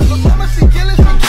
Look,